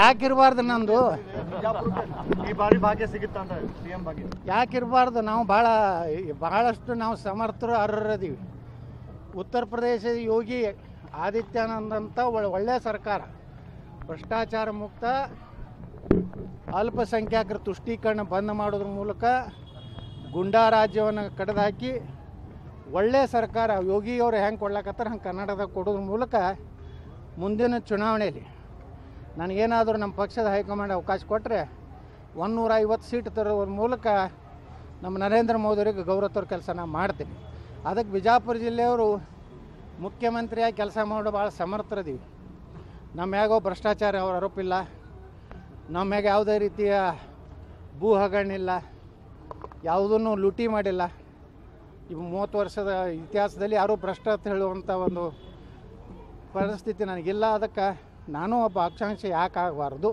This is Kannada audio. ಯಾಕಿರಬಾರ್ದು ನಂದು ಈ ಬಾರಿ ಭಾಗ್ಯ ಸಿಗುತ್ತಾ ಅಂತ ಸಿಎಂ ಭಾಗ್ಯ ಯಾಕಿರಬಾರ್ದು ನಾವು ಬಹಳಷ್ಟು ನಾವು ಸಮರ್ಥರು ಅರ್ಹರಿದ್ದೀವಿ ಉತ್ತರ ಪ್ರದೇಶದ ಯೋಗಿ ಆದಿತ್ಯನಾಥ್ ಅಂತ ಒಳ್ಳೆ ಸರ್ಕಾರ ಭ್ರಷ್ಟಾಚಾರ ಮುಕ್ತ ಅಲ್ಪಸಂಖ್ಯಾತರ ತುಷ್ಟೀಕರಣ ಬಂದ್ ಮಾಡೋದ್ರ ಮೂಲಕ ಗುಂಡಾ ರಾಜ್ಯವನ್ನು ಕಡದಾಕಿ ಒಳ್ಳೆ ಸರ್ಕಾರ ಯೋಗಿಯವರು ಹೆಂಗೆ ಕೊಡ್ಲಕತ್ತಾರ ಹಂಗೆ ಕರ್ನಾಟಕದಾಗ ಕೊಡೋದ್ರ ಮೂಲಕ ಮುಂದಿನ ಚುನಾವಣೆಯಲ್ಲಿ ನನಗೇನಾದರೂ ನಮ್ಮ ಪಕ್ಷದ ಹೈಕಮಾಂಡ್ ಅವಕಾಶ ಕೊಟ್ಟರೆ 150 ಸೀಟ್ ತರೋದ್ರ ಮೂಲಕ ನಮ್ಮ ನರೇಂದ್ರ ಮೋದಿಯವರಿಗೆ ಗೌರವ ತರೋ ಕೆಲಸ ನಾನು ಮಾಡ್ತೀನಿ. ಅದಕ್ಕೆ ಬಿಜಾಪುರ ಜಿಲ್ಲೆಯವರು ಮುಖ್ಯಮಂತ್ರಿಯಾಗಿ ಕೆಲಸ ಮಾಡೋ ಭಾಳ ಸಮರ್ಥರಿದ್ದೀವಿ. ನಮ್ಮ ಮ್ಯಾಗೋ ಭ್ರಷ್ಟಾಚಾರ ಅವ್ರ ಆರೋಪಿಲ್ಲ, ನಮ್ಮ ಮ್ಯಾಗ ಯಾವುದೇ ರೀತಿಯ ಭೂ ಹಗರಣಿಲ್ಲ, ಯಾವುದನ್ನು ಲೂಟಿ ಮಾಡಿಲ್ಲ. ಇವು 30 ವರ್ಷದ ಇತಿಹಾಸದಲ್ಲಿ ಯಾರೂ ಭ್ರಷ್ಟ ಅಂತ ಹೇಳುವಂಥ ಒಂದು ಪರಿಸ್ಥಿತಿ ನನಗಿಲ್ಲ. ಅದಕ್ಕೆ ನಾನು ಒಬ್ಬ ಆಕಾಂಕ್ಷಿ ಯಾಕಾಗಬಾರ್ದು.